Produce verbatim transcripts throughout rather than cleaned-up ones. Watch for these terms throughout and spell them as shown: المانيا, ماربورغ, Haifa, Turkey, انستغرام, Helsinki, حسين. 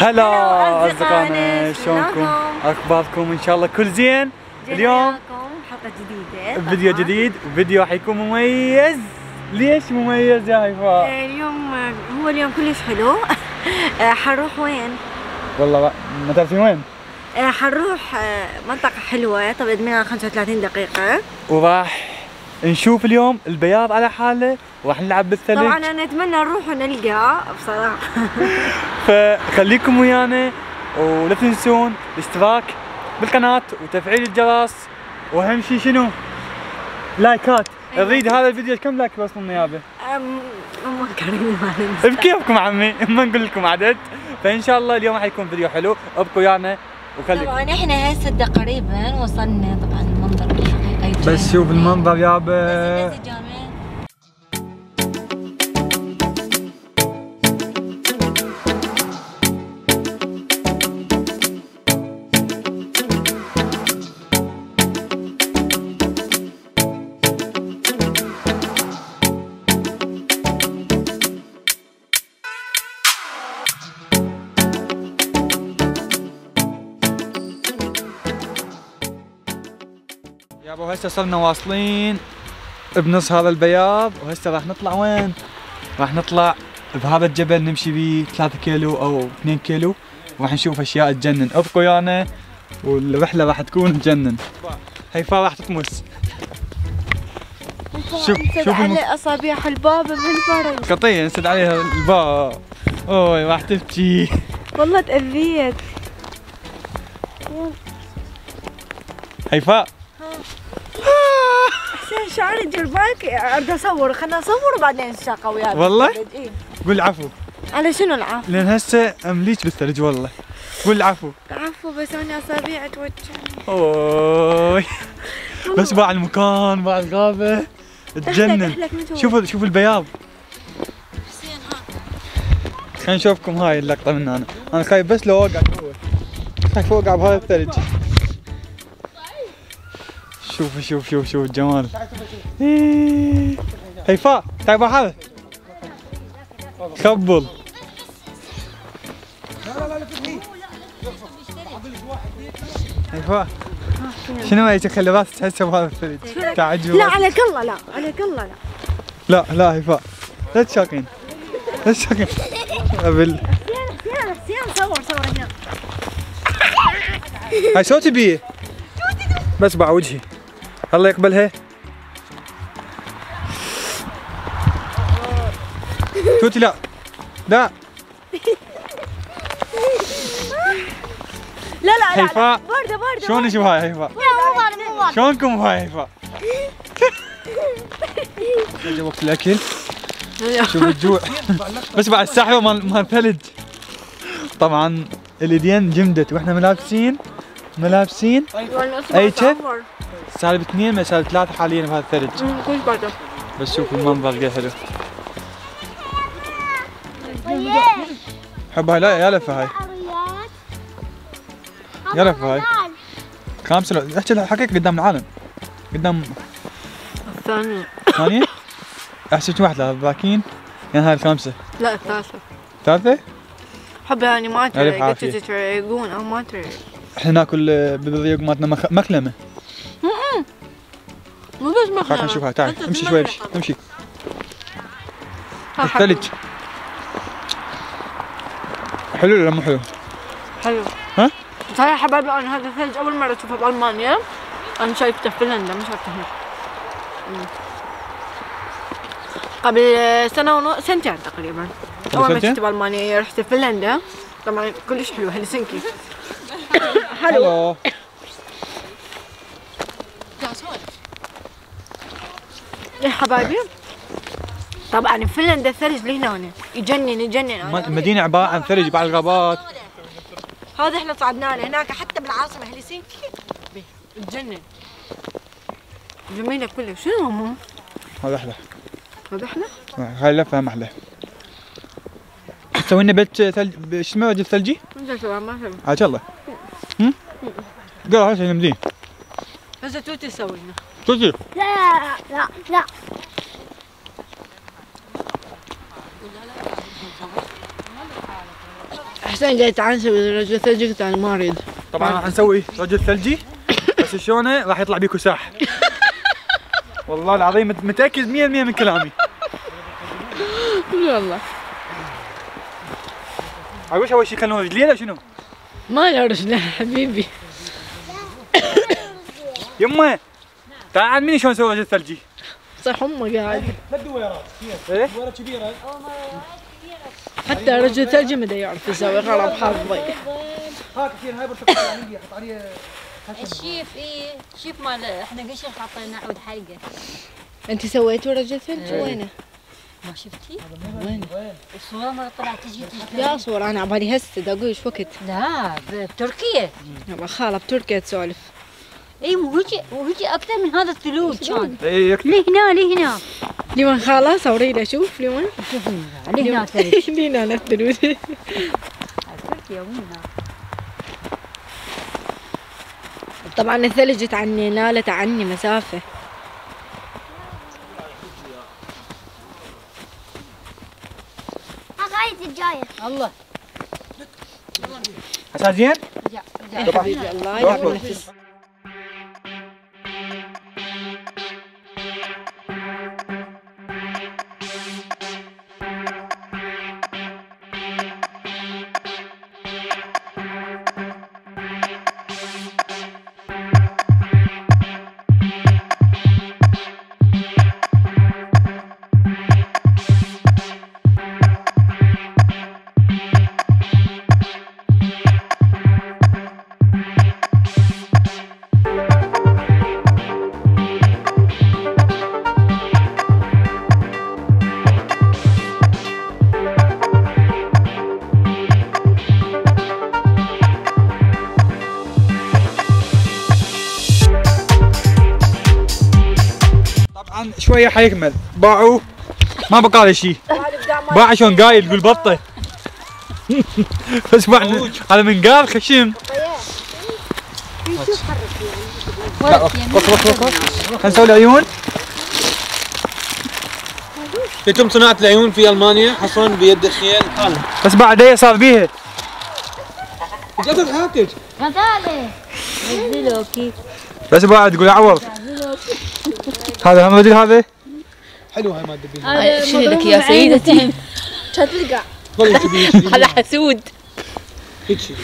هلا أصدقائنا، شلونكم؟ أخباركم؟ إن شاء الله كل زين. اليوم حلقة جديدة، فيديو جديد، فيديو حيكون مميز. ليش مميز يا هيفاء؟ اليوم هو اليوم كلش حلو. حنروح وين؟ والله ما تعرفين وين؟ حنروح منطقة حلوة، طب أدمنها خمسة وثلاثين دقيقة، وراح نشوف اليوم البياض على حاله، وراح نلعب بالثلج. طبعا انا اتمنى نروح ونلقاه بصراحه. فخليكم ويانا، ولا تنسون الاشتراك بالقناه وتفعيل الجرس، واهم شيء شنو؟ لايكات. نريد هذا الفيديو كم لايك يوصلنا يابا؟ امم ما كان بكيفكم عمي، ما نقول لكم عدد. فان شاء الله اليوم حيكون فيديو حلو، ابقوا ويانا وخليكم. طبعا احنا هسه تقريبا وصلنا، طبعا المنظر بالحقيقه بس شوف المنظر يابا. يابا هسه صرنا واصلين بنص هذا البياض، وهسه راح نطلع وين؟ راح نطلع بهذا الجبل، نمشي بيه ثلاثة كيلو او اثنين كيلو، وراح نشوف اشياء تجنن. ابقوا ويانا والرحلة راح تكون تجنن. هيفاء راح تطمس. شوف شوف على اصابيح الباب بالفرج. قطية نسد عليها الباب. اوي راح تبكي. والله تأذيت. هيفاء حسين شعري جرباك، اريد اصور، خلنا اصور وبعدين نتشاقى وياك. والله؟ اي قول عفو. على شنو العفو؟ لان هسه امليك بالثلج والله. قول عفو. عفو بس انا اصابيع توجعني. اوووي. بس باع المكان، باع الغابه، تجنن. شوفوا شوفوا البياض. حسين ها. خلينا نشوفكم هاي اللقطه من هنا، انا خايف بس لو اوقع جوا. خايف اوقع بهذا الثلج. شوف شوف شوف شوف الجمال. هيفاء تعال بحر كبل. هيفاء شنو هي تخلبات تحسها بهذا الثلج؟ تعجب. لا عليك الله، لا عليك الله، لا لا لا هيفاء لا تشاقين، لا تشاقين. قبل صور صور هنا. هاي شو تبيه؟ بس باع وجهي. الله يقبلها. توتي لا لا لا لا. هيفاء باردة باردة. شلون نجيب هاي هيفاء؟ شلونكم هاي هيفاء؟ جا وقت الأكل. شوف الجوع. بس بعد السحبة مال ثلج. طبعا اليدين جمدت، واحنا ملابسين ملابسين اي شيء. سالب اثنين ما سالب ثلاثة حاليا بهذا الثلج. بس شوف المنظر قد حلو. حب هاي. لا يا لفه هاي، يا لفه هاي. خمسة احكي حقيقة قدام العالم، قدام الثانية ثانية؟ احسب كم واحدة باكين؟ يعني هاي الخمسة. لا الثالثة. ثالثة؟ حب يعني ما ادري قد تتريقون او ما ادري. احنا ناكل بالضيق مالتنا مخلمه. امم مو بس مخلمه. خلينا نشوفها، تعال امشي شوي، امشي امشي. الثلج حلو ولا مو حلو؟ حلو. ها؟ صحيح يا حبايبي، انا هذا الثلج اول مره اشوفه بالمانيا، انا شايفته في فنلندا مش شايفته هنا. قبل سنه ونص، سنتين تقريبا، اول ما جيت بالمانيا رحت فنلندا. طبعا كلش حلو هلسنكي. حلو. يا حبايبي طبعا فنلندا الثلج لهنا يجنن يجنن. مدينه عباره عن ثلج بعد الغابات. هذا احنا صعدنا له هناك، حتى بالعاصمه هلسنكي تجنن. جميله كلها. شنو هم؟ هذا احلى. هذا احلى؟ هاي لفه محله. سوينا بيت ثلج، شو اسمه الثلجي؟ ما عاد الله. امم قالوا هسه نمدين. هسه توتي سوينا. توتي؟ لا لا لا. حسين جاي يتعنسوي رجل ثلجي قلت انا ما اريد. طبعا راح نسوي رجل ثلجي بس شلونه راح يطلع بيكو ساح. والله العظيم متاكد مية بالمية من كلامي. والله عقوش اول شيء كانوا رجلين شنو؟ ما له رجلين حبيبي. يمه تعال علمني شلون اسوي رجل ثلجي. صح امك قاعد. ثلاث دويرات ايه؟ دويره كبيره. حتى رجل ثلجي ما يعرف يسوي خرب حظي. هاك كثير هاي برتقال عندي احط عليه الشيف ايه شيف مال احنا قبل شوي حطينا عود حلقه. انت سويتوا رجل ثلج وينه؟ ما شفتي؟ وين؟ الصورة ما طلعت تجي تجي يا صورة انا عبالي هسه دا اقول ايش وقت؟ لا بتركيا. يلا خاله بتركيا تسولف. اي وهيجي وهيجي اكثر من هذا الثلوج كان. اي اكثر. لهنا لهنا. لوين خاله صوري لي اشوف لوين؟ شوفي لهنا ثلج. لهنا الثلوج. تركيا وينها؟ طبعا الثلج تعني ناله تعني مسافه. غايتي الجايه. الله. حسن زين؟ رجع رجع. حبيبي الله يعطيك العافيه. شويه حيكمل باعوا ما بقى له شيء باع شلون قايل يقول بطه بس بعد هذا من قال خشم نسوي له عيون. يتم صناعه العيون في المانيا حصرا بيد الخيال الحالة بس بعد هي صار بيها جدت حاكج بس بعد تقول عور هذا هم بديل هذا حلو هاي ماده بيها شو لك يا سيدتي كانت تلقى والله كبير هذا حسود هيك شيء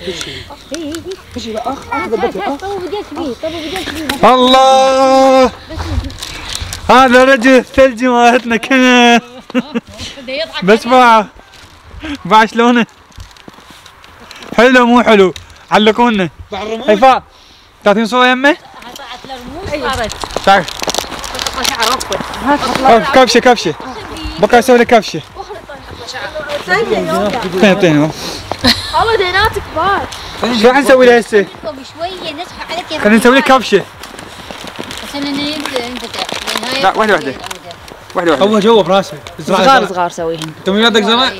هيك شيء هيك شيء اخ اخ ضبطت اخ الله هذا رجل الثلج مالتنا كنا بس باعه باع شلونه حلو مو حلو علقوا لنا هيفاء تعطيني صوره يمه تعال كبشه كبشه بقى اسوي لك كبشه اعطيني والله دينات كبار شو راح نسوي له هسه؟ شويه نسحب عليك خلينا نسوي لك كبشه عشان انه لا واحده واحده واحده واحده هو جوا براسك صغار صغار سويهن انت من يدك زرع؟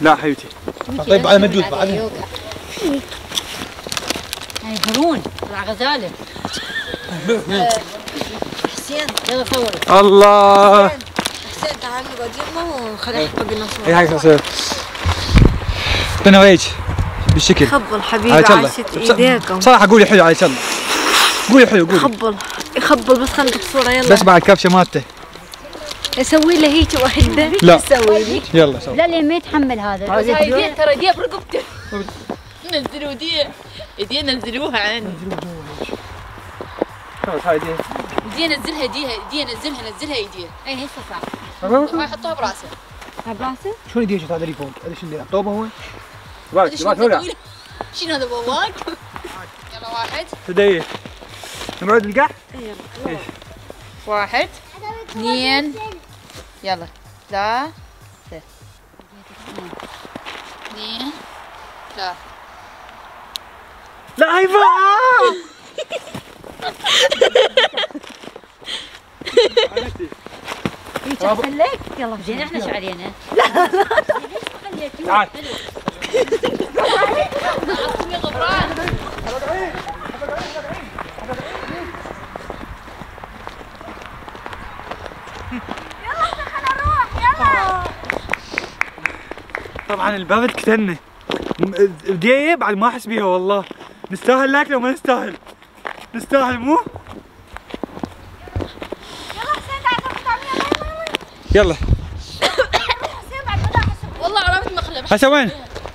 لا حبيبتي طيب على مجود بعدين هاي هرون طلع غزاله حسين يلا فور الله حسين تعال قدامه وخليه يحط بالنص هاي حسين تنويج بالشكل خبل حبيبي عاشت ايديك بصراحه قولي حلو عليك الله قولي حلو قولي خبل يخبل بس خليك بصوره يلا بس بعد كبشه مالته اسوي له هيك وحده لا تسوي لي يلا سوي لا لين ما يتحمل هذا زايدين ترى دي برقبته نزلوا دي دي نزلوها عندي خلاص هاي دي دي نزلها دي دي نزلها نزلها ايديها اي هسه صح ما يحطوها براسه براسه شو دي هذا اللي فوق هذا شو اللي طوبه هو واك شنو هذا بواك يلا واحد تديه نبعد القع يلا واحد اثنين يلا ثلاثة اثنين ثلاثة لا هاي بقى هيك خليك يلا جينا احنا شو علينا لا لا ليش خليك تعال عن البرد كتنة دقيقة بعد ما احس بيها والله. نستاهل لاكل وما نستاهل؟ نستاهل مو؟ يلا حسين تعال ناخذ طعمية. يلا حسين بعد ما احس والله قربت مقلب. هسه وين؟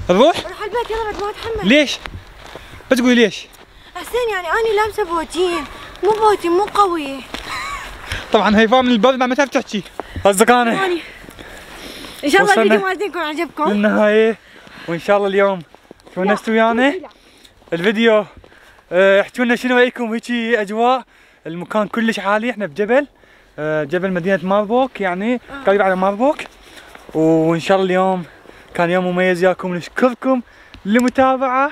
نروح؟ نروح على البيت. يلا بعد ما اتحمل. ليش؟ بتقولي ليش؟ حسين يعني انا لابسه بوتين، مو بوتين مو قوي. طبعا هيفاء من البرد ما تعرف تحكي. قصدك انا. ان شاء الله الفيديو مالتنا يكون عجبكم للنهايه، وان شاء الله اليوم تونستوا ويانا الفيديو. احكوا لنا شنو رايكم هيجي اجواء المكان كلش عالي، احنا بجبل اه جبل مدينه ماربورغ، يعني قريب على ماربورغ. وان شاء الله اليوم كان يوم مميز ياكم، نشكركم للمتابعه.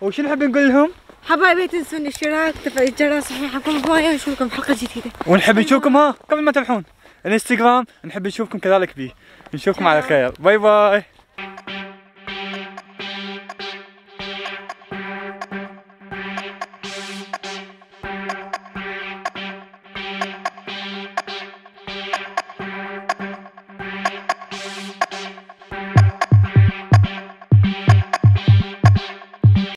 وشنو نحب نقول لهم حبايبي؟ تنسون الاشتراك وتفعيل الجرس صحيحكم هوايه، ونشوفكم بحلقه جديده. ونحب نشوفكم ها قبل ما تروحون الانستغرام، نحب نشوفكم كذلك بيه. نشوفكم على خير، باي باي.